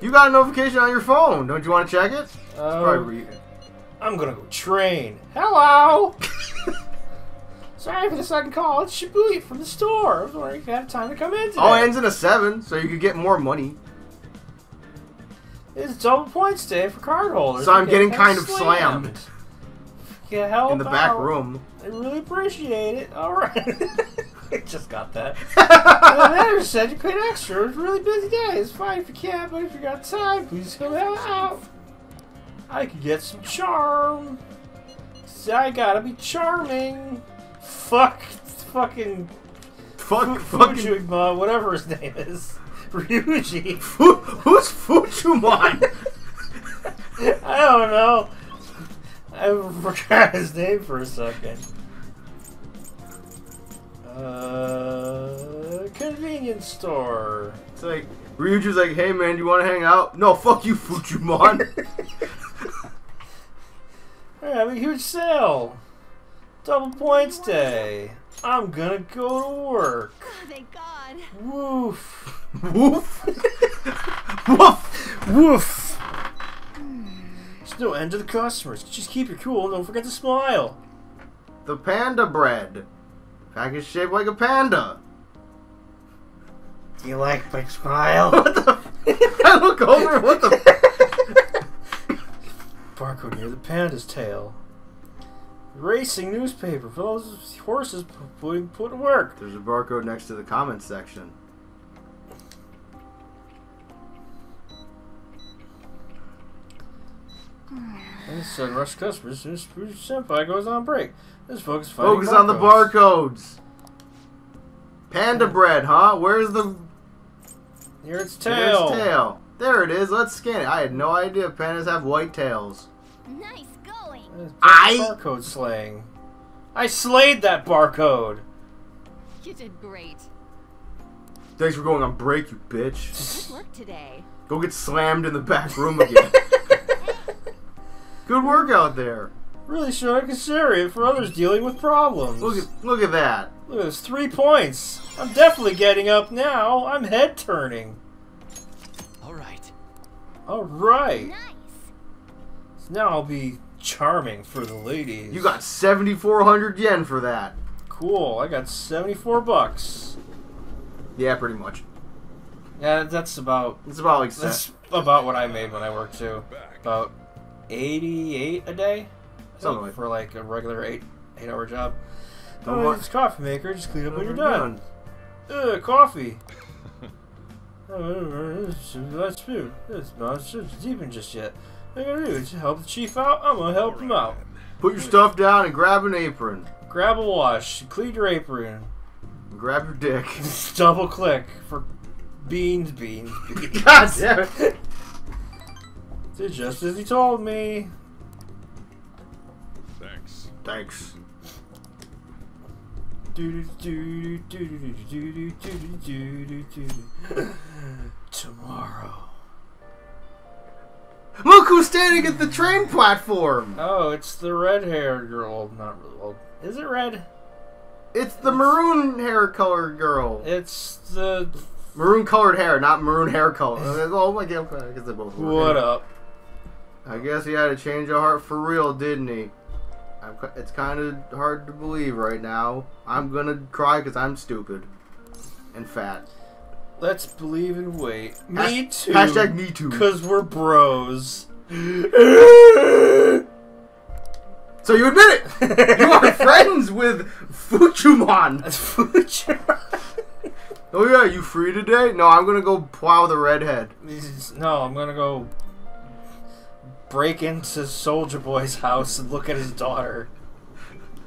You got a notification on your phone. Don't you want to check it? I'm gonna go train. Hello! Sorry for the second call. It's Shibuya from the store. I was wondering if you had time to come in today. Oh, it ends in a 7, so you could get more money. It's double points day for cardholders. So I'm getting kind of slammed. Yeah, help in the back room. I really appreciate it. Alright. I just got that. The manager said you paid extra. It was a really busy day. It's fine if you can't, but if you got time, please come out. I could get some charm. See, I gotta be charming. Fuck. Fujima, whatever his name is. Ryuji. Who's Fujimon? I don't know. I forgot his name for a second. Convenience store. It's like, Ryuji's like, hey man, do you want to hang out? No, fuck you, Fujimon. We're having a huge sale. Double points day. I'm gonna go to work. Oh, thank God. Woof. Woof? Woof! Woof! There's no end to the customers. Just keep your cool and don't forget to smile. The panda bread. Package shaped like a panda. Do you like my smile? What the? I look over. What the? Barcode near the panda's tail. Racing newspaper for those horses put to work. There's a barcode next to the comments section. And sudden rush customers as soon as Senpai goes on break. Let's focus on the barcodes. Panda bread, huh? Where's the... Here it's tail. Here's tail. There it is. Let's scan it. I had no idea pandas have white tails. Nice going. Barcode slaying. I slayed that barcode. You did great. Thanks for going on break, you bitch. Good work today. Go get slammed in the back room again. Good work out there. Really showing considerate for others dealing with problems. Look at that. Look at those 3 points. I'm definitely getting up now. I'm head turning. Alright. Alright. Nice. So now I'll be charming for the ladies. You got 7,400 yen for that. Cool. I got 74 bucks. Yeah, pretty much. Yeah, that's about... It's about like... That's about what I made when I worked too. About... 88 a day, something like, for like a regular eight-hour job. Oh, it's coffee maker. Just clean up when you're done. Coffee. That's food. It's not deeping just yet. What I'm gonna do is help the chief out. I'm gonna help him out. Put your stuff down and grab an apron. Grab a wash. Clean your apron. Grab your dick. Double click for beans, beans, beans. God damn it. Did just as he told me. Thanks. Thanks. Tomorrow. Look who's standing at the train platform! Oh, it's the red-haired girl. Not really old. Is it red? It's the maroon-hair-colored girl. It's the... Maroon-colored hair, not maroon-hair color. Oh my God, I guess they both were. What up? I guess he had a change of heart for real, didn't he? It's kind of hard to believe right now. I'm gonna cry because I'm stupid. And fat. Let's believe and wait. Me too. Hashtag me too. Because we're bros. So you admit it! You are friends with Fujimon! That's Fujimon. Oh yeah, you free today? No, I'm gonna go plow the redhead. No, I'm gonna go... break into Soldier Boy's house and look at his daughter.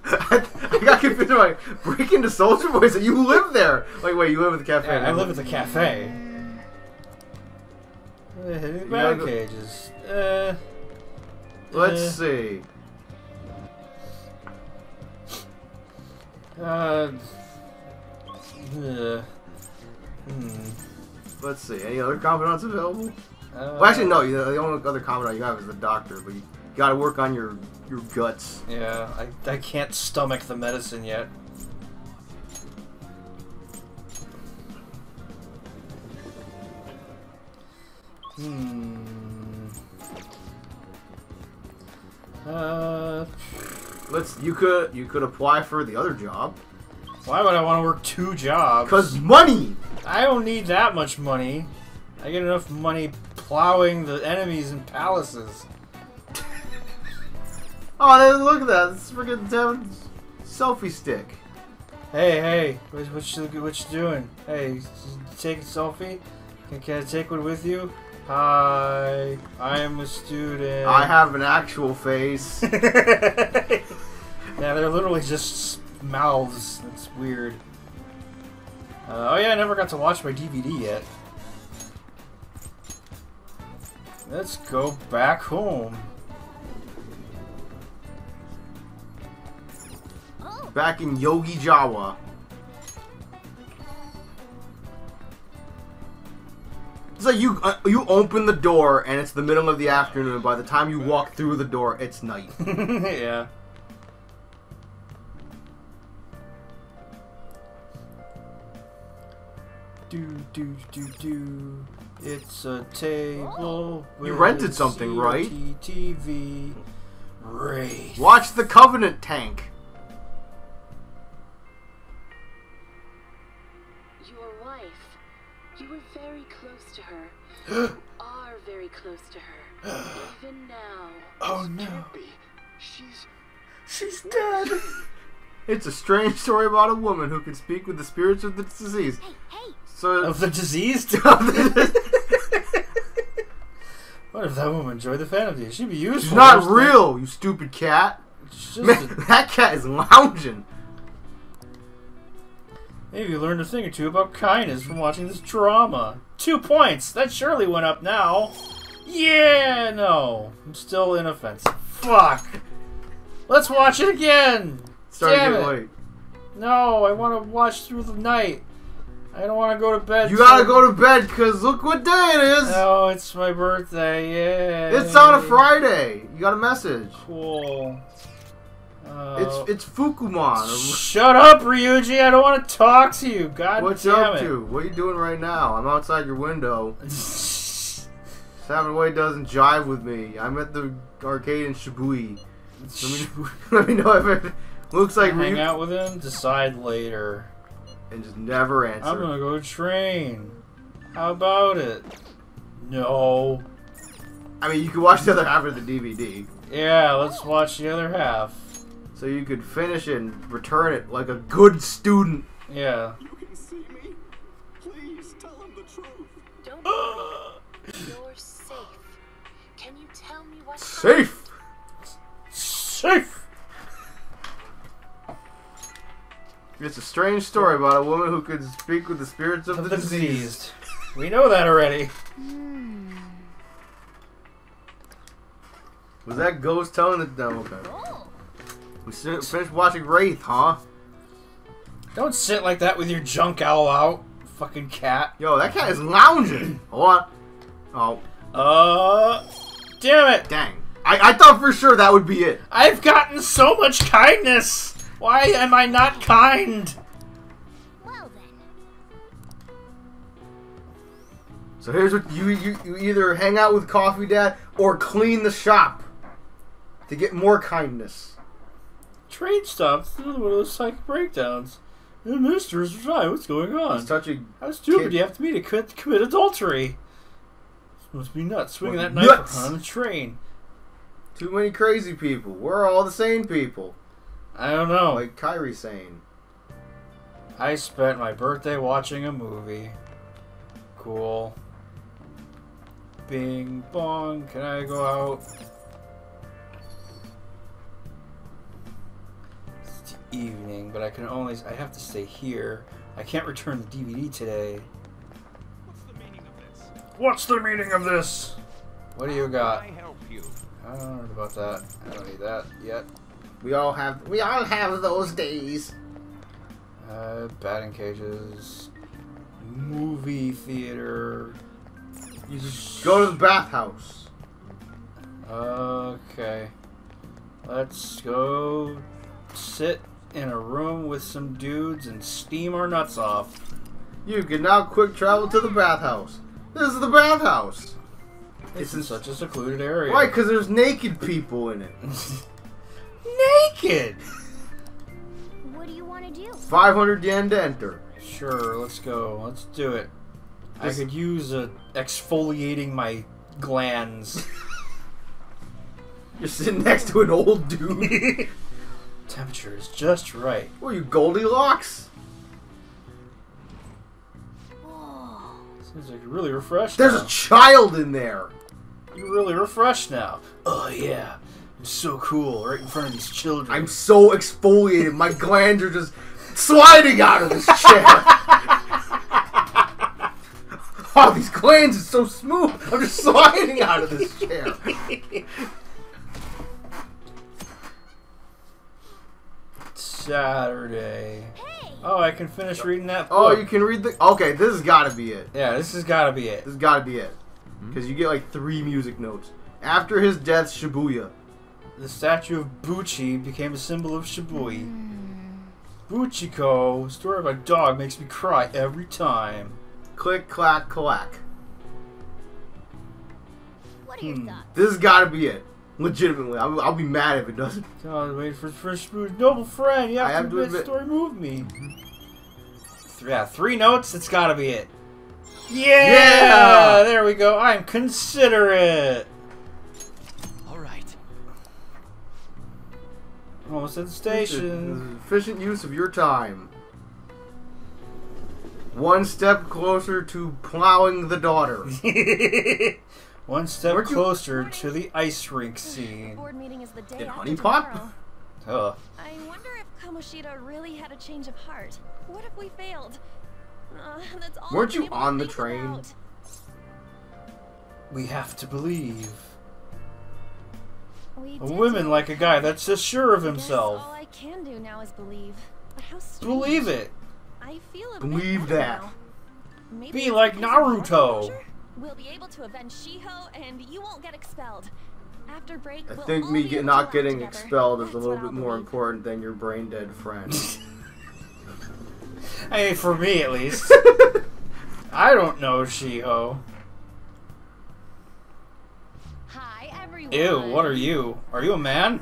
I got confused. Like, break into Soldier Boy's? You live there! Like, wait, you live at the cafe. Yeah, I live at the cafe. Hitting battle cages. Let's see. Let's see. Any other confidants available? Well, actually, no. The only other confidant you have is the doctor, but you gotta work on your guts. Yeah, I can't stomach the medicine yet. You could apply for the other job. Why would I want to work two jobs? 'Cause money! I don't need that much money. I get enough money plowing the enemies and palaces. Oh, I didn't look at that. It's freaking selfie stick. Hey, hey, what you doing? Hey, take a selfie? Can I take one with you? Hi, I am a student. I have an actual face. Yeah, they're literally just mouths. That's weird. Oh yeah, I never got to watch my DVD yet. Let's go back home. Back in Yogi Jawa. It's like you open the door and it's the middle of the afternoon. By the time you walk through the door, it's night. Yeah. Do. It's a table. You rented something, right? TV. Race. Watch the Covenant tank. You were very close to her. You are very close to her. Even now. Oh no. She's dead. It's a strange story about a woman who can speak with the spirits of the diseased. Hey. So of the diseased? What if that woman enjoyed the fantasy? She'd be useful. She's not real, you stupid cat. Man, that cat is lounging. Maybe you learned a thing or two about kindness from watching this drama. 2 points! That surely went up now! Yeah! No. I'm still inoffensive. Fuck! Let's watch it again! Damn it! Late. No, I want to watch through the night. I don't want to go to bed. You gotta go to bed, because look what day it is! Oh, it's my birthday, yeah! It's on a Friday! You got a message. Cool. It's Fukumon. Shut up, Ryuji! I don't want to talk to you. God damn it! What's up to? What are you doing right now? I'm outside your window. Salmon Way doesn't jive with me. I'm at the arcade in Shibui. Let me know if it looks like hang out with him. Decide later. And just never answer. I'm gonna go train. How about it? No. I mean, you can watch the other half of the DVD. Yeah, let's watch the other half. So you could finish it and return it like a good student. Yeah. You can see me. Please tell him the truth. Don't worry. You're safe. Can you tell me what? Safe. Safe. It's a strange story about a woman who could speak with the spirits of the diseased. We know that already. Was that ghost telling the devil? Okay. We finished watching Wraith, huh? Don't sit like that with your junk owl out, fucking cat. Yo, that cat is lounging. Hold on. Oh. Damn it. Dang. I thought for sure that would be it. I've gotten so much kindness. Why am I not kind? Well then. So here's what you either hang out with Coffee Dad or clean the shop to get more kindness. Train stops through one of those psychic breakdowns. The minister is right. What's going on? He's touching. How stupid you have to be to commit adultery. This must be nuts. Swinging that knife on the train. Too many crazy people. We're all the sane people. I don't know. Like Kyrie saying. I spent my birthday watching a movie. Cool. Bing bong. Can I go out? Evening, but I can only have to stay here. I can't return the DVD today. What's the meaning of this? What's the meaning of this? What do you got? Can I help you? I don't know about that. I don't need that yet. We all have those days. Batting cages, movie theater. You just go to the bathhouse. Okay. Let's go sit in a room with some dudes and steam our nuts off. You can now quick travel to the bathhouse. This is the bathhouse. It's in such a secluded area. Why? Because there's naked people in it. Naked! What do you want to do? 500 yen to enter. Sure, let's go. Let's do it. I could use exfoliating my glands. You're sitting next to an old dude. Temperature is just right. What are you, Goldilocks? Seems like you're really refreshed. There's now. A child in there. You're really refreshed now. Oh yeah, I'm so cool right in front of these children. I'm so exfoliated. My glands are just sliding out of this chair. Oh, these glands are so smooth. I'm just sliding out of this chair. Saturday. Oh, I can finish reading that book. Oh, you can read the... Okay, this has got to be it. Yeah, this has got to be it. This has got to be it. Because you get like 3 music notes. After his death, Shibuya. The statue of Buchi became a symbol of Shibuya. Buchiko, story of a dog, makes me cry every time. Click, clack, clack. What are your thoughts? This has got to be it. Legitimately, I'll be mad if it doesn't. So wait for first food. Noble friend, you have to admit the story moved me. Yeah, 3 notes. It's got to be it. Yeah! Yeah, there we go. I'm considerate. All right. Almost at the station. Efficient use of your time. 1 step closer to plowing the daughter. 1 step closer to the ice rink scene. Board meeting is the day after Honey Pop? Huh. I wonder if Kamoshida really had a change of heart. What if we failed? That's all. Weren't you on the train? About. We have to believe. A woman like a guy that's just sure of himself. All I can do now is believe. But how strange. Believe it. I feel a believe that. Be like Naruto. We'll be able to avenge Shiho, and you won't get expelled. After break, I think me not getting expelled is a little bit more important than your brain dead friend. Hey, for me at least. I don't know Shiho. Hi everyone. Ew, what are you? Are you a man?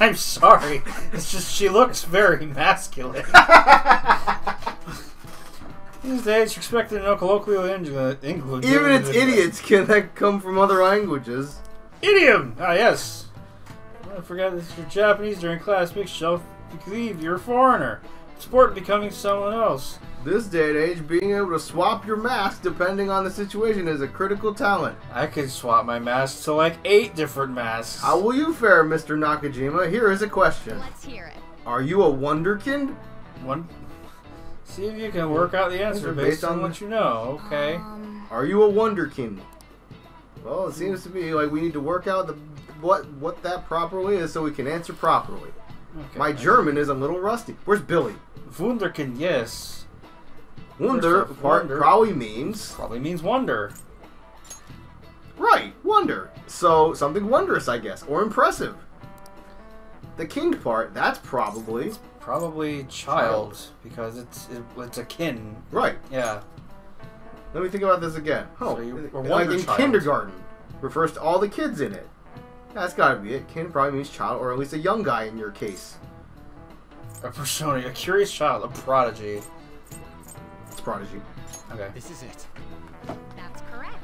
I'm sorry. It's just she looks very masculine. These days, you're expected to know colloquial English. Even its idiots can come from other languages. Idiom! Ah, yes. I forgot this for Japanese during class. Make yourself believe you're a foreigner. Sport becoming someone else. This day and age, being able to swap your mask depending on the situation is a critical talent. I could swap my mask to like 8 different masks. How will you fare, Mr. Nakajima? Here is a question. Let's hear it. Are you a wonderkind? See if you can work out the answer based on what you know, okay? Are you a wonderkind? Well, it seems to me like we need to work out the what that properly is so we can answer properly. Okay, my German is a little rusty. Where's Billy? Wunderkind, yes. Wonder probably means wonder. Right, wonder. So something wondrous, I guess, or impressive. The kind part, that's probably child because it's a kin. Right. Yeah. Let me think about this again. Oh, so like in kindergarten refers to all the kids in it. That's got to be it. Kin probably means child, or at least a young guy in your case. A persona, a curious child, a prodigy. It's prodigy. Okay. This is it. That's correct.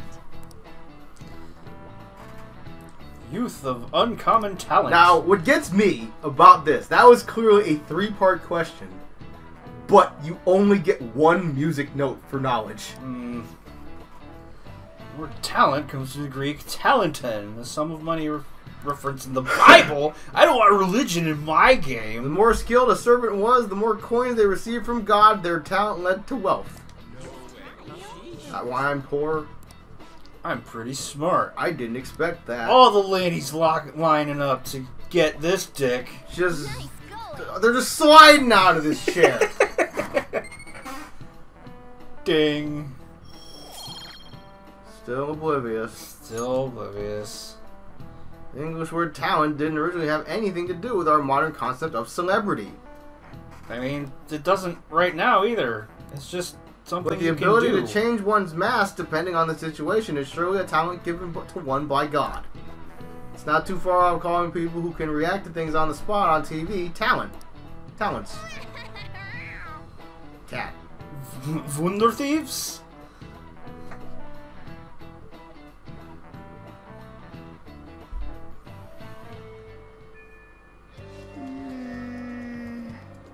Youth of uncommon talent. Now, what gets me about this, that was clearly a 3-part question, but you only get 1 music note for knowledge. The word talent comes from the Greek talenton, the sum of money referenced in the Bible. I don't want religion in my game. The more skilled a servant was, the more coins they received from God. Their talent led to wealth. Is that why I'm poor? I'm pretty smart. I didn't expect that. All the ladies lining up to get this dick. Just, they're just sliding out of this chair. Ding. Still oblivious. Still oblivious. The English word talent didn't originally have anything to do with our modern concept of celebrity. I mean, it doesn't right now either. It's just something with the ability to change one's mask depending on the situation is surely a talent given to one by God. It's not too far off calling people who can react to things on the spot on TV talent. Talents. Cat. Wunder thieves?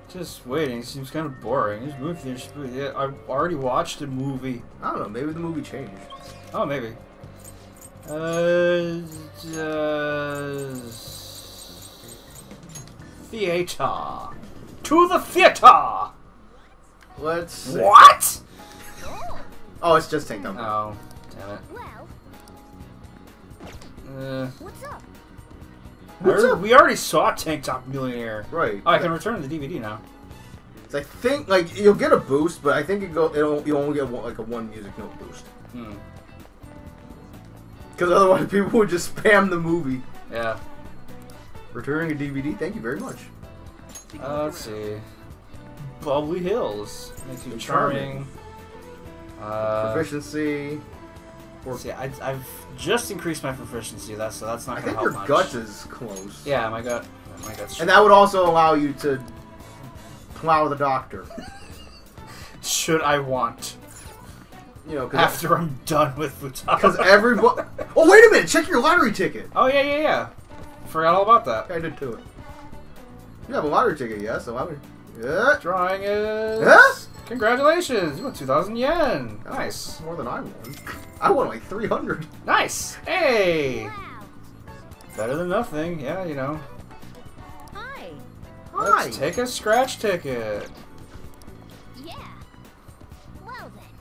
Just waiting seems kind of boring. This movie, yeah, I already watched the movie. I don't know. Maybe the movie changed. Oh, maybe. Theater. To the theater. Let's see. What? Oh, it's just Tank Dumper. Oh, damn it. What's up? We already saw Tank Top Millionaire. Right. Oh, I can return the DVD now. So I think, like, you'll get a boost, but I think you'll only get one, like a one music note boost. Hmm. Because otherwise people would just spam the movie. Yeah. Returning a DVD, thank you very much. Let's see. Bubbly Hills. Makes you charming. Proficiency. See, I've just increased my proficiency, so that's not going to help much. I think your guts is close. Yeah, my guts. And that would also allow you to plow the doctor. Should I want? You know, after I'm done with Futaba. Because everybody. Oh wait a minute! Check your lottery ticket. Oh yeah. Forgot all about that. I did too. You have a lottery ticket, yes? So I would. Yeah. Drawing is. Yes. Yeah? Congratulations! You won 2,000 yen. Nice. More than I won. I won like 300. Nice. Hey. Wow. Better than nothing. Yeah, you know. Hi. Let's take a scratch ticket. Yeah. Well then.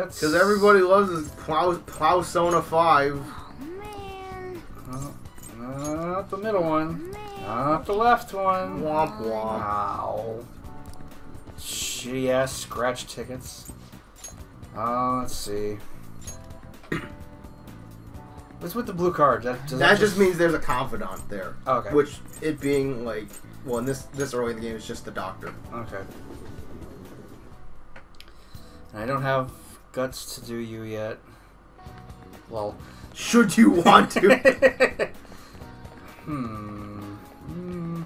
Let's. Because everybody loves this Plowsona 5. Oh man. Not the middle one. Man. Not the left one. Womp womp. Wow. Shitty ass scratch tickets. Let's see. What's with the blue card? That just means there's a confidant there. Oh, okay. Which, it being like, well, in this early in the game, it's just the doctor. Okay. And I don't have guts to do you yet. Well, should you want to? I don't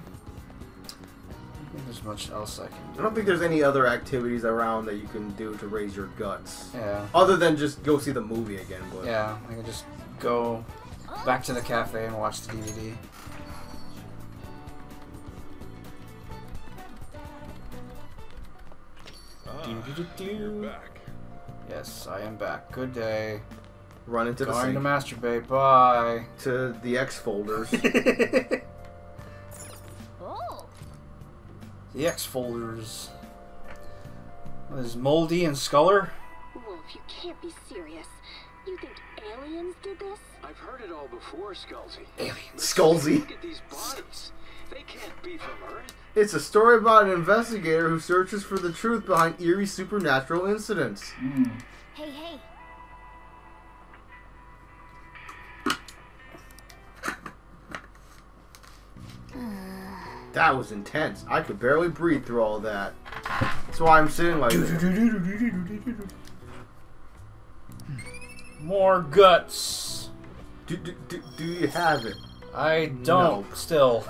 think there's much else I can do. I don't think there's any other activities around that you can do to raise your guts. Yeah. Other than just go see the movie again. But yeah, I can just go back to the cafe and watch the DVD. You're back. Yes, I am back. Good day. Run into the sink. Going to masturbate. Bye. To the X folders. Oh. The X folders. What is Moldy and Sculler? Wolf, you can't be serious. You think aliens did this? I've heard it all before, Skullsy. Skullsy. Look at these bodies. They can't be from Earth. It's a story about an investigator who searches for the truth behind eerie supernatural incidents. Mm. Hey. That was intense. I could barely breathe through all that. That's why I'm sitting like that. More guts. Do you have it? I don't. No. Still,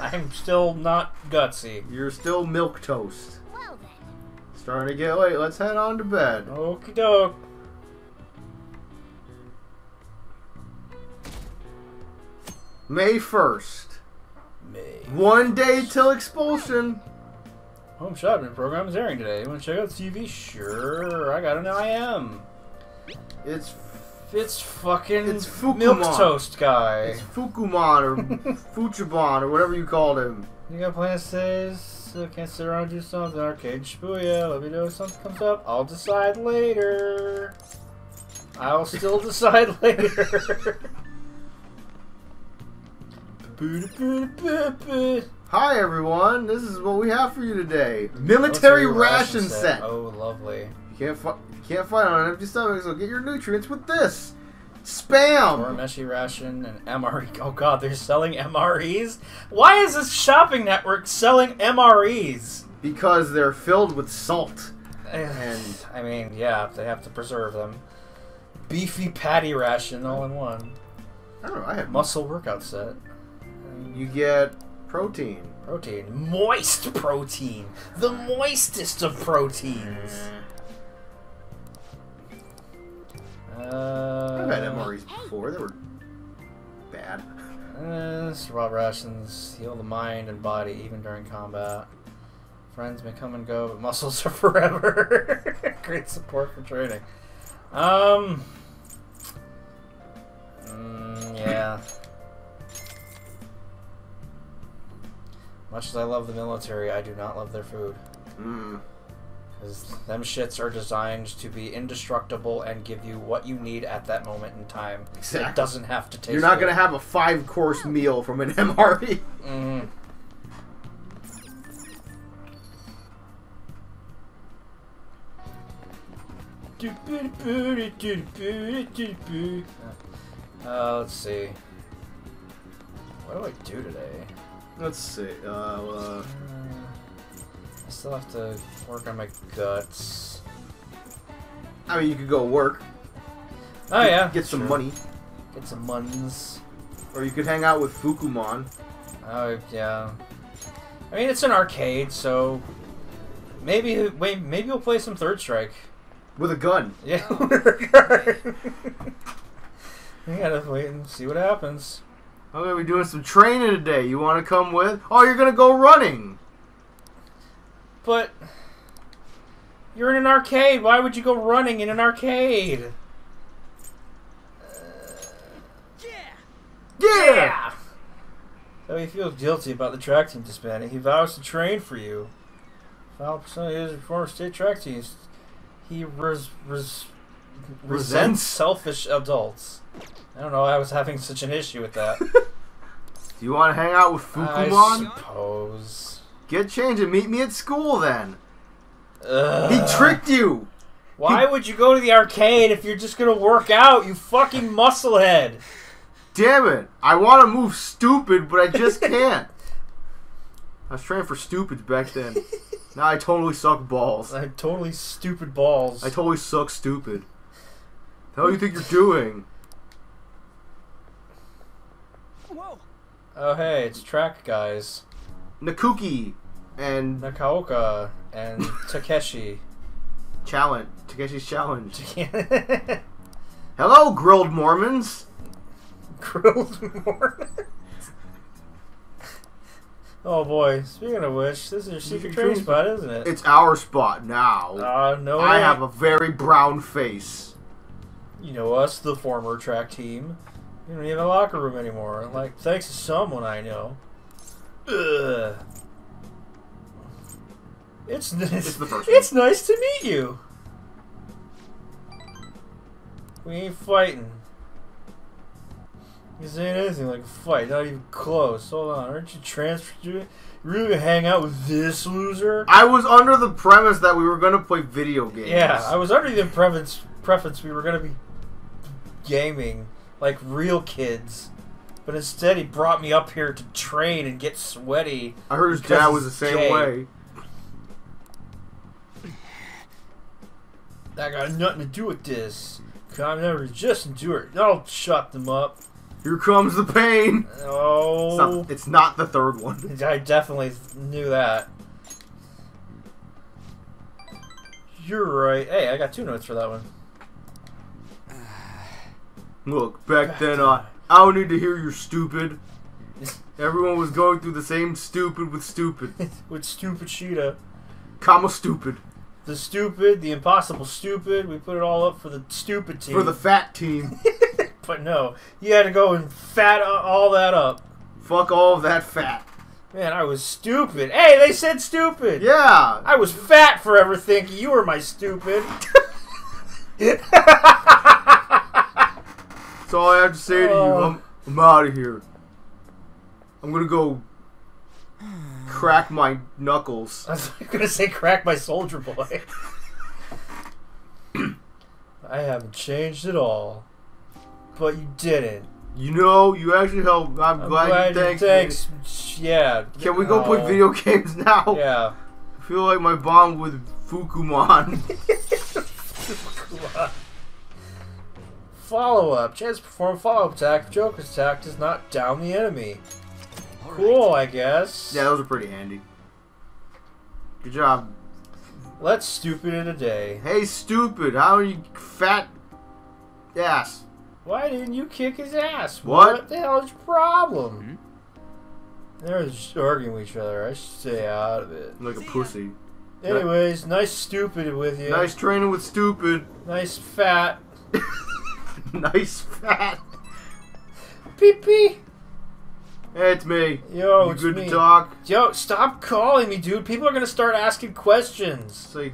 I'm still not gutsy. You're still milk toast. Well then. Starting to get late. Let's head on to bed. Okie doke. May 1st. May. 1 day till expulsion. Home shopping program is airing today. You want to check out the TV? Sure. I got an IM. It's Fukumon. Milk toast guy. It's Fukumon or Fuchibon or whatever you called him. You got plans today? So can't sit around and do something. Arcade Shibuya. Let me know if something comes up. I'll decide later. I'll still decide later. Hi everyone. This is what we have for you today. Military ration set. Oh, lovely. Can't fight on an empty stomach, so get your nutrients with this. Spam! Urameshi Ration and MRE. Oh god, they're selling MREs? Why is this shopping network selling MREs? Because they're filled with salt. And, I mean, yeah, they have to preserve them. Beefy patty ration all in one. I don't know, I have... Muscle workout set. You get protein. Protein. Moist protein! The moistest of proteins! I've had MREs before. They were bad. Survival rations. Heal the mind and body even during combat. Friends may come and go, but muscles are forever. Great support for training. Yeah. Much as I love the military, I do not love their food. Because them shits are designed to be indestructible and give you what you need at that moment in time. Exactly. It doesn't have to taste. You're not going to have a 5-course meal from an MRE. Mm-hmm. Let's see. What do I do today? Let's see. I still have to work on my guts. I mean, you could go work. Oh, yeah. Get some money. Get some muns. Or you could hang out with Fukumon. Oh, yeah. I mean, it's an arcade, so... Maybe we'll play some Third Strike. With a gun. Yeah, with a gun. We gotta wait and see what happens. Okay, we're doing some training today. You want to come with? Oh, you're gonna go running. But you're in an arcade. Why would you go running in an arcade? Yeah. So he feels guilty about the track team disbanding. He vows to train for you. 5% of his former state track teams. He resents selfish adults. I don't know. I was having such an issue with that. Do you want to hang out with Fukumon? I suppose. Get changed and meet me at school then. He tricked you. Why would you go to the arcade if you're just gonna work out? You fucking musclehead. Damn it! I want to move stupid, but I just can't. I was training for stupids back then. Nah, I totally suck balls. I totally stupid balls. I totally suck stupid. How do you think you're doing? Whoa. Oh hey, it's track guys. Nakuki and Nakaoka and Takeshi. Challenge. Takeshi's challenge. Hello, grilled Mormons. Grilled Mormons. Oh boy! Speaking of which, this is your secret training spot, isn't it? It's our spot now. No, I have a very brown face. You know us, the former track team. We don't even have a locker room anymore. Like thanks to someone I know. Ugh. It's nice. It's nice to meet you. We ain't fighting. This ain't anything like a fight, not even close. Hold on, aren't you transferred to it? You really hang out with this loser? I was under the premise that we were going to play video games. Yeah, I was under the preference we were going to be gaming like real kids. But instead he brought me up here to train and get sweaty. I heard his dad was the same way. That got nothing to do with this. Come never just endure it. I'll shut them up. Here comes the pain! Oh... It's not the third one. I definitely knew that. You're right. Hey, I got 2 notes for that one. Look, back then, I don't need to hear your stupid. Everyone was going through the same stupid with stupid. With stupid Shida. Comma stupid. The stupid, the impossible stupid. We put it all up for the stupid team. For the fat team. But no, you had to go and fat all that up. Fuck all of that fat. Man, I was stupid. Hey, they said stupid. Yeah. I was fat forever thinking you were my stupid. That's all I have to say to you. I'm out of here. I'm going to go crack my knuckles. I was going to say crack my soldier boy. I haven't changed at all. But you didn't. You know, you actually helped. I'm glad you thanked me. Yeah. Can we go play video games now? Yeah. I feel like my bond with Fukuman. Fukuman. Follow-up. Chance to perform a follow-up attack. The Joker's attack does not down the enemy. All cool, right. I guess. Yeah, those are pretty handy. Good job. Let's stupid in a day. Hey, stupid. How are you fat ass? Why didn't you kick his ass? What the hell is your problem? Hmm? They're just arguing with each other. I should stay out of it. Like a pussy. Anyways, nice stupid with you. Nice training with stupid. Nice fat. Nice fat. Peep pee. Hey, it's me. Yo, you it's good me. To talk? Yo, stop calling me, dude. People are gonna start asking questions. It's like,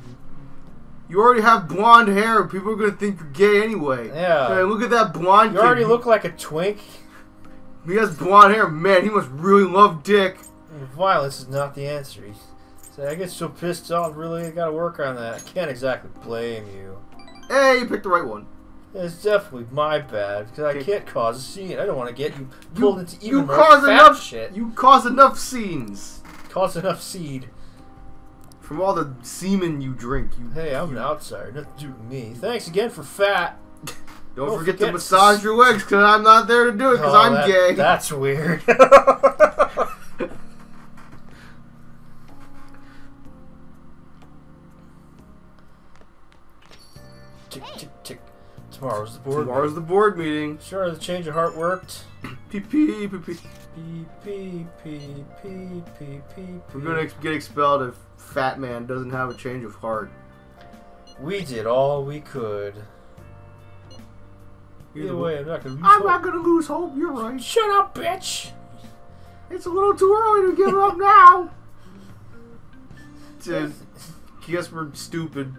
you already have blonde hair. People are gonna think you're gay anyway. Yeah. Hey, look at that blonde. You already look like a twink. He has blonde hair, man. He must really love dick. And violence is not the answer. So I get so pissed off. Really, I gotta work on that. I can't exactly blame you. Hey, you picked the right one. It's definitely my bad because I can't cause a scene. I don't want to get you pulled into even more fat shit. You cause enough scenes. Cause enough seed. From all the semen you drink. Hey, I'm an outsider. Nothing to do with me. Thanks again for fat. Don't forget to massage your legs because I'm not there to do it because I'm gay. That's weird. Tick, tick, tick. Tomorrow's the board. Tomorrow's the board meeting. Sure, the change of heart worked. Pee pee pee pee pee pee pee pee pee. We're gonna get expelled if Fat Man doesn't have a change of heart. We did all we could. Either way, I'm not gonna lose hope. You're right. Shut up, bitch. It's a little too early to give up now. Guess we're stupid.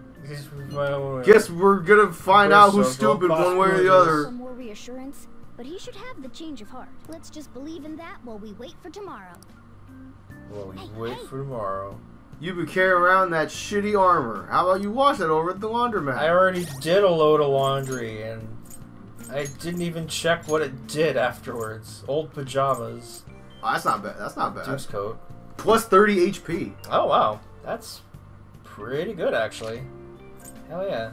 Guess we're gonna find out who's stupid one way or the other. Some more reassurance, but he should have the change of heart. Let's just believe in that while we wait for tomorrow. You've been carrying around that shitty armor. How about you wash it over at the laundromat? I already did a load of laundry, and I didn't even check what it did afterwards. Old pajamas. Oh, that's not bad. That's not bad. Deuce coat. Plus 30 HP. Oh wow, that's pretty good actually. Hell yeah.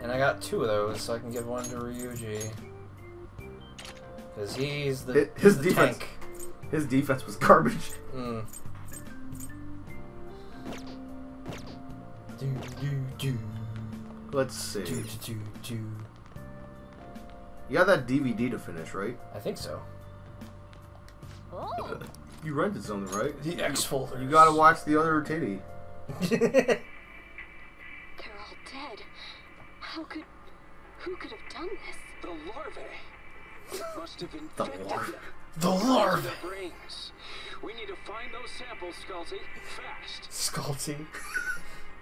And I got 2 of those, so I can give one to Ryuji. Because he's the, defense. Tank. His defense was garbage. Mm. Do, do, do. Let's see. Do, do, do. You got that DVD to finish, right? I think so. Oh. You rented something, right? The X-Folders. You gotta watch the other titty. Dead. Who could have done this? The larvae must have infected them. The larvae. The brains. We need to find those samples, Scalzi, fast. Scalzi.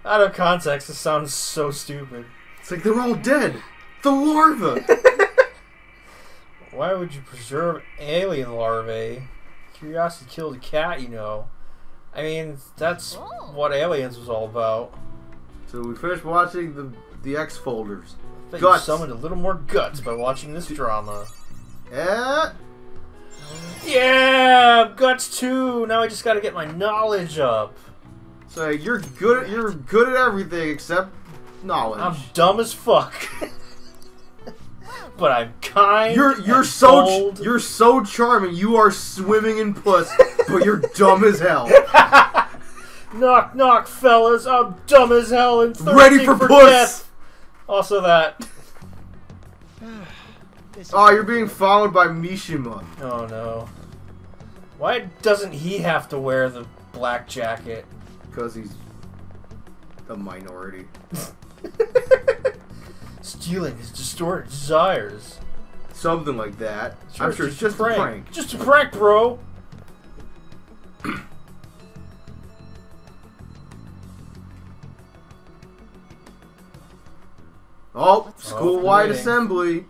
Out of context, this sounds so stupid. It's like they're all dead. The larvae. Why would you preserve alien larvae? Curiosity killed a cat, you know. I mean, that's what Aliens was all about. So we finished watching the X-Folders. You summoned a little more guts by watching this drama. Yeah, guts too. Now I just got to get my knowledge up. So you're good. You're good at everything except knowledge. I'm dumb as fuck, but I'm kind. You're so charming. You are swimming in puss, but you're dumb as hell. Knock, knock, fellas! I'm dumb as hell and thirsty ready for puss. Also that. Oh, you're being followed by Mishima. Oh no! Why doesn't he have to wear the black jacket? Because he's a minority. Stealing his distorted desires. Something like that. Sure, I'm sure it's just a prank. Just a prank, bro. Oh, school-wide assembly.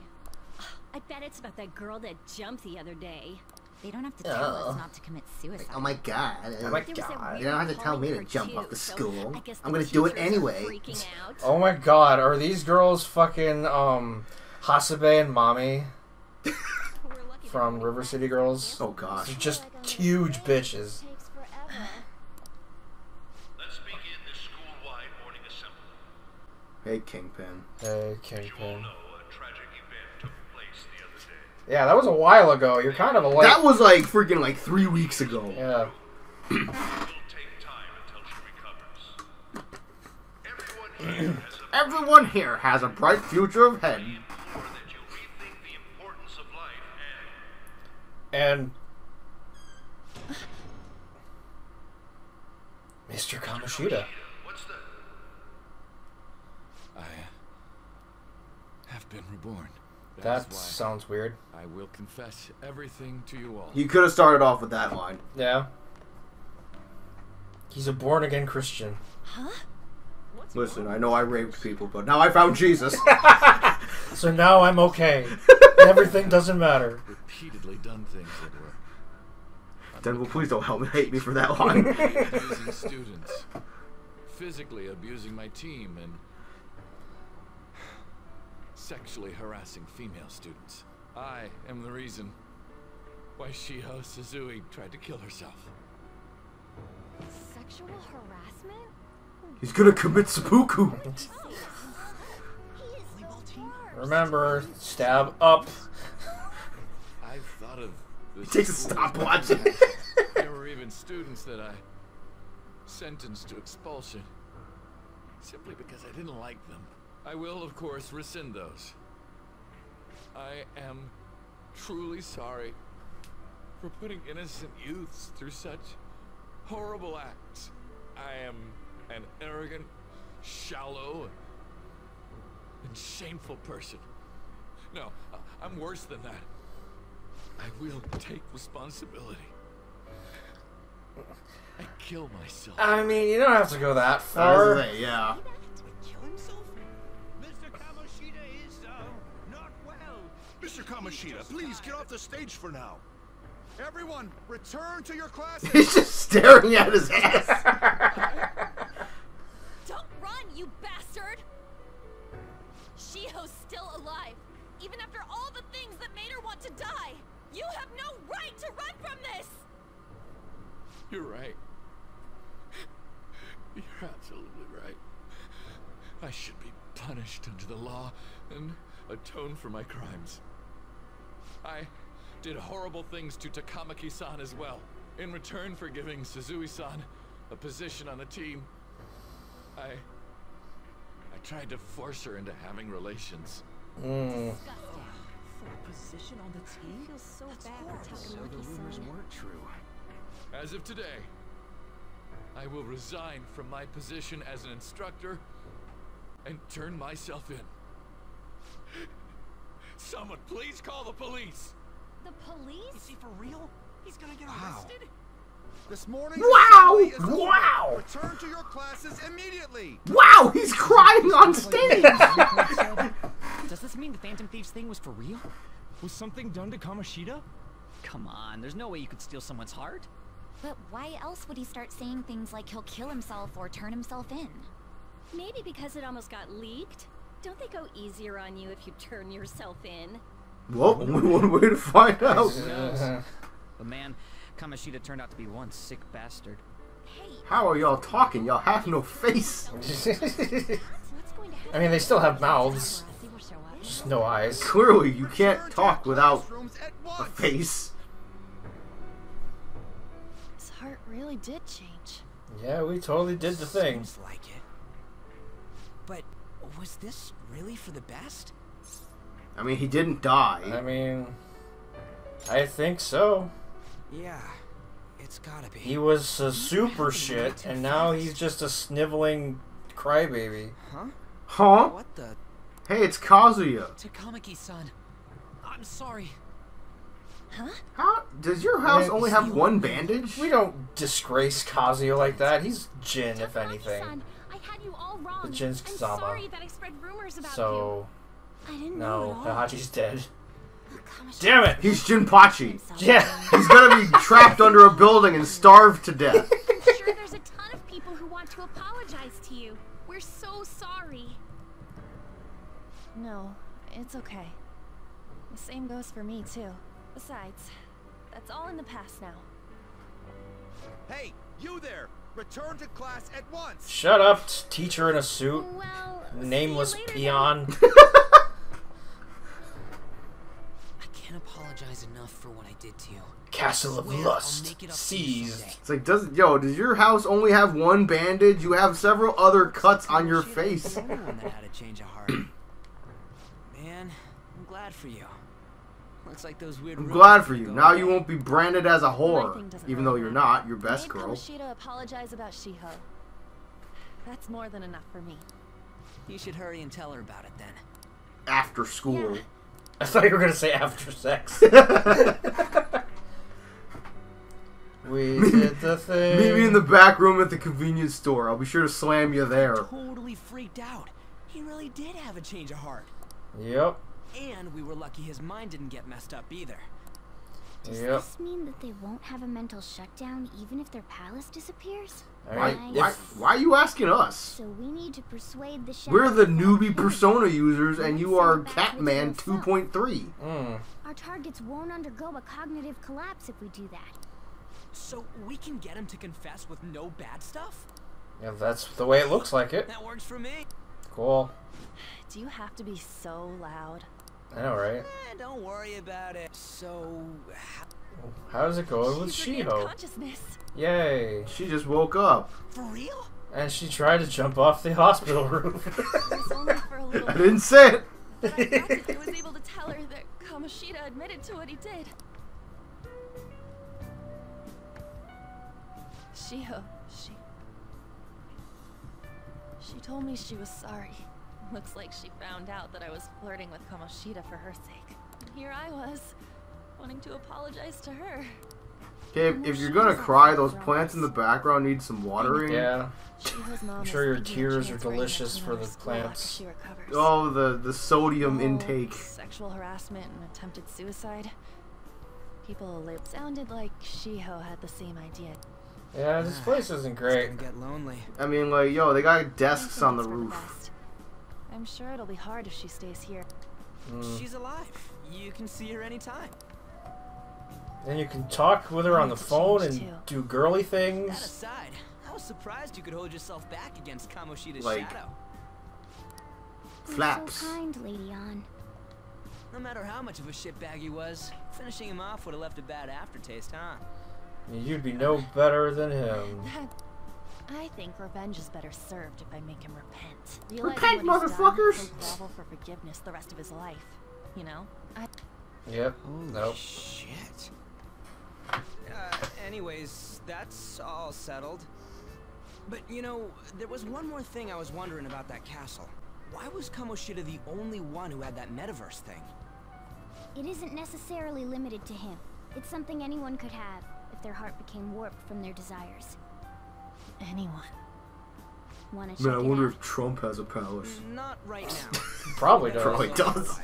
I bet it's about that girl that jumped the other day. They don't have to tell us not to commit suicide. Oh my god. Oh my god. You don't have to tell me to jump off the school. I'm gonna do it anyway. Oh my god, are these girls fucking Hasabe and Mommy from River City Girls? Oh gosh. They're just huge bitches. Let's begin the school. Hey, Kingpin. Hey, Kingpin. Yeah, that was a while ago. You're kind of a late... That was like freaking like 3 weeks ago. Yeah. It will take time until she recovers. Everyone here has a bright future ahead. And Mr. Kamoshida. I have been reborn. That sounds weird. I will confess everything to you all. You could have started off with that line. Yeah. He's a born again Christian. Huh? Listen, I know I raped people, but now I found Jesus. So now I'm okay. Everything doesn't matter. Repeatedly done things that were. Then, well, please don't help hate me for that line. Abusing students, physically abusing my team, and sexually harassing female students. I am the reason why Shiho Suzui tried to kill herself. Sexual harassment? He's gonna commit seppuku. Remember, stab up. I've thought of this. He takes a stopwatch. There were even students that I sentenced to expulsion simply because I didn't like them. I will, of course, rescind those. I am truly sorry for putting innocent youths through such horrible acts. I am an arrogant, shallow, and shameful person. No, I'm worse than that. I will take responsibility. I kill myself. I mean, you don't have to go that far. That is, yeah. Mr. Kamoshida is not well. Mr. Kamoshida, please get off the stage for now. Everyone, return to your classes. He's just staring at his ass. Don't run, you bastard. Shiho's still alive, even after all the things that made her want to die. You have no right to run from this! You're right. You're absolutely right. I should be punished under the law and atone for my crimes. I did horrible things to Takamaki-san as well, in return for giving Suzui-san a position on the team. I tried to force her into having relations. Mm. For a position on the team? Feels so bad. So the rumors weren't true. As of today, I will resign from my position as an instructor and turn myself in. Someone please call the police. The police? Is he for real? He's gonna get arrested? This morning. Wow! Wow! Return to your classes immediately. Wow! He's crying on stage. Does this mean the Phantom Thieves thing was for real? Was something done to Kamoshida? Come on, there's no way you could steal someone's heart. But why else would he start saying things like he'll kill himself or turn himself in? Maybe because it almost got leaked. Don't they go easier on you if you turn yourself in? Well, only one way to find out. The man Kamoshida turned out to be one sick bastard. How are y'all talking? Y'all have no face. I mean, they still have mouths, just no eyes. Clearly, you can't talk without a face. His heart really did change. Yeah, we totally did the thing. Seems like it. But was this really for the best? I mean, he didn't die. I mean, I think so. Yeah, it's gotta be. He was a super shit, and now he's just a sniveling crybaby. Huh? Huh? What the? Hey, it's Kazuya. Takamaki-san, I'm sorry. Huh? How does your house only have one bandage? We don't disgrace Kazuya like that. He's Jin, if anything. I had you all wrong. The Jin's Kazama. I'm sorry that I spread rumors about you. I didn't know. No, Hachi's dead. Damn it! He's Jinpachi. Yeah, he's gonna be trapped under a building and starved to death. I'm sure there's a ton of people who want to apologize to you. We're so sorry. No, it's okay. The same goes for me too. Besides, that's all in the past now. Hey, you there! Return to class at once. Shut up, teacher in a suit. Well, nameless peon. I can't apologize enough for what I did to you. Castle of Lust seized. It's like, doesn't, yo, does your house only have one bandage? You have several other cuts on your face. Man, I'm glad for you. Looks like those weird. I'm glad for you. Now you won't be branded as a whore, even though you're not. Your best girl. Kushida apologize about Shiho. That's more than enough for me. You should hurry and tell her about it then. After school. Yeah. I thought you were gonna say after sex. We did the thing. Meet me in the back room at the convenience store. I'll be sure to slam you there. Totally freaked out. He really did have a change of heart. Yep. And we were lucky his mind didn't get messed up either. Does this mean that they won't have a mental shutdown even if their palace disappears? Right. Why are you asking us? So we need to persuade the We're the newbie persona users, and you are Catman 2.3. Our targets won't undergo a cognitive collapse if we do that. So we can get him to confess with no bad stuff? Yeah, that's the way it looks like it. That works for me. Cool. Do you have to be so loud? I know, right? Eh, don't worry about it. So, how does it go with Shiho? Yay! She just woke up. For real? And she tried to jump off the hospital roof. I didn't say it. But I was able to tell her that Kamoshida admitted to what he did. Shiho, she told me she was sorry. Looks like she found out that I was flirting with Kamoshida for her sake. And here I was, wanting to apologize to her. Okay, if you're gonna cry, those plants in the background need some watering. Yeah. I'm sure your tears are delicious for the plants. Oh, the sodium intake. Sexual harassment and attempted suicide. People sounded like Shiho had the same idea. Yeah, this place isn't great. Get lonely. I mean, like, yo, they got desks on the roof. I'm sure it'll be hard if she stays here. She's alive. You can see her anytime. And you can talk with her on the phone and do girly things. That aside, I was surprised you could hold yourself back against Kamoshida's shadow. Flaps. So kind, Lady On. No matter how much of a shitbag he was, finishing him off would have left a bad aftertaste, huh? You'd be no better than him. I think revenge is better served if I make him repent. Repent, motherfuckers! Grovel for forgiveness the rest of his life. You know? Yep. Nope. Shit. Anyways, that's all settled. But you know, there was one more thing I was wondering about that castle. Why was Kamoshida the only one who had that metaverse thing? It isn't necessarily limited to him. It's something anyone could have. Their heart became warped from their desires. Anyone. Man, I wonder if Trump has a palace. Not right now. Probably does. Probably does.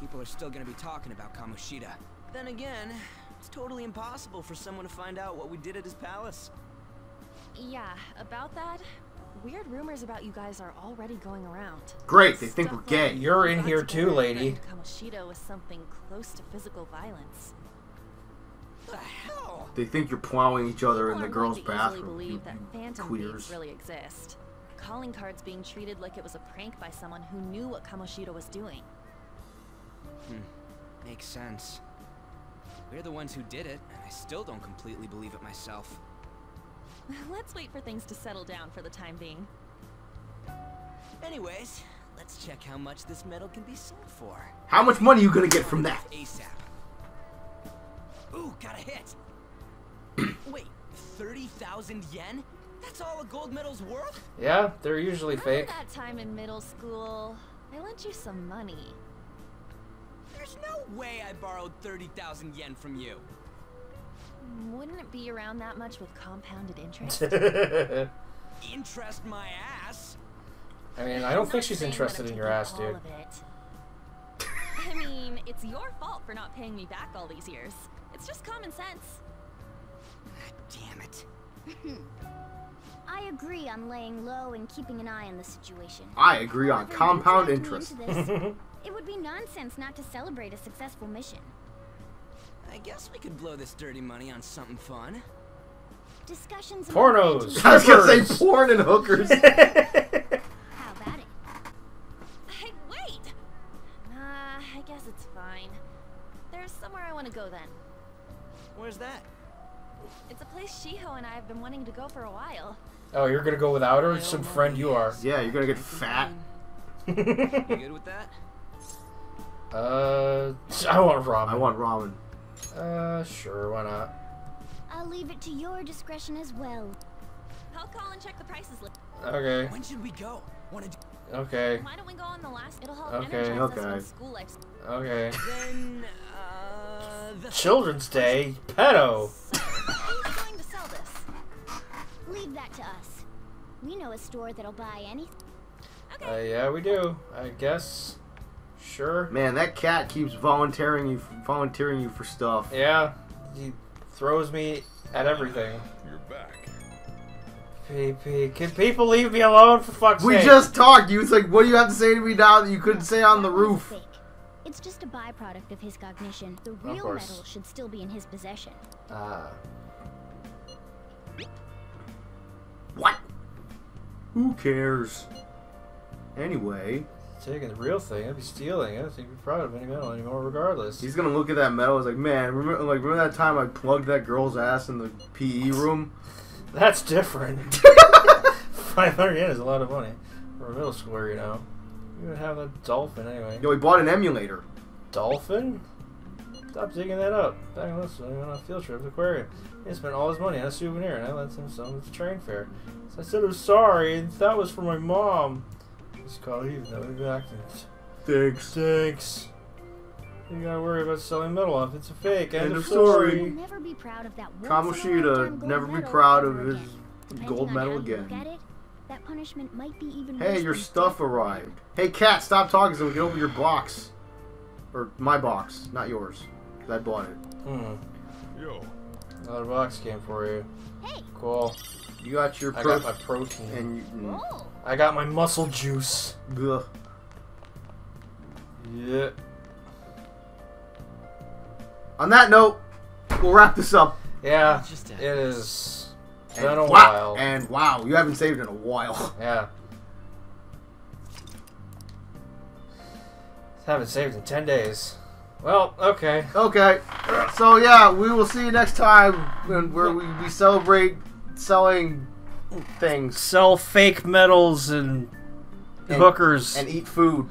People are still going to be talking about Kamoshida. Then again, it's totally impossible for someone to find out what we did at his palace. Yeah, about that, weird rumors about you guys are already going around. Great, they think we're gay. You're in here too, lady. Kamoshida was something close to physical violence. The hell? They think you're plowing each other in the girls' bathroom. You that queers really exist. Calling cards being treated like it was a prank by someone who knew what Kamoshida was doing. Makes sense. We're the ones who did it, and I still don't completely believe it myself. Let's wait for things to settle down for the time being. Anyways, let's check how much this metal can be sold for. How much money are you gonna get from that? ASAP. Ooh, got a hit. Wait, 30,000 yen? That's all a gold medal's worth? Yeah, they're usually fake. Remember that time in middle school, I lent you some money. There's no way I borrowed 30,000 yen from you. Wouldn't it be around that much with compounded interest? Interest my ass? I mean, I don't think she's interested in your ass, dude. I mean, it's your fault for not paying me back all these years. It's just common sense. Damn it. I agree on laying low and keeping an eye on the situation. I agree on compound interest. It would be nonsense not to celebrate a successful mission. I guess we could blow this dirty money on something fun. Discussions. Pornos. I was gonna say porn and hookers. How about it? Hey, wait. I guess it's fine. There's somewhere I want to go then. Where's that? It's a place Shiho and I have been wanting to go for a while. Oh, you're gonna go without her? Some friend you are. Yeah, you're gonna get fat. You good with that? I want ramen. I want ramen. Sure, why not? I'll leave it to your discretion as well. I'll call and check the prices. Okay. When should we go? Okay. Why don't we go on the last? It'll help energize us with school life. Okay. Then, Children's Day, pedo. So, who's going to sell this? Leave that to us. We know a store that'll buy anything. Okay. Yeah, we do. I guess. Sure. Man, that cat keeps volunteering you for stuff. Yeah, he throws me at everything. You're back. PP, can people leave me alone for fuck's sake? We just talked. You was like, "What do you have to say to me now that you couldn't say on the roof?" It's just a byproduct of his cognition. The real metal should still be in his possession. Ah. What? Who cares? Anyway. Taking the real thing, I'd be stealing it. I think you'd be proud of any metal anymore, regardless. He's gonna look at that metal. He's like, man, remember that time I plugged that girl's ass in the PE room? That's different. 500 yen is a lot of money for a middle school, you know. You would have a dolphin anyway. Yo, he bought an emulator. Dolphin? Stop digging that up. Back in Lisbon, we went on a field trip to the aquarium. He spent all his money on a souvenir, and I lent him some of the train fare. So I said, I'm sorry, and that was for my mom. Call even though we've acted. Thanks. You gotta worry about selling metal off. It's a fake. End of story. Kamoshida never be proud of his gold medal again. That punishment might be even hey, your stuff arrived. Hey, cat, stop talking so we can open your box. Or my box, not yours. Because I bought it. Yo. Another box came for you. Hey. Cool. You got your protein. I got my protein. And you, I got my muscle juice. Ugh. Yeah. On that note, we'll wrap this up. Yeah, it is. It's been a while. And wow, you haven't saved in a while. Yeah. Haven't saved in 10 days. Well, okay. Okay. So yeah, we will see you next time where we celebrate selling things. Sell fake metals and hookers. And eat food.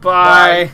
Bye.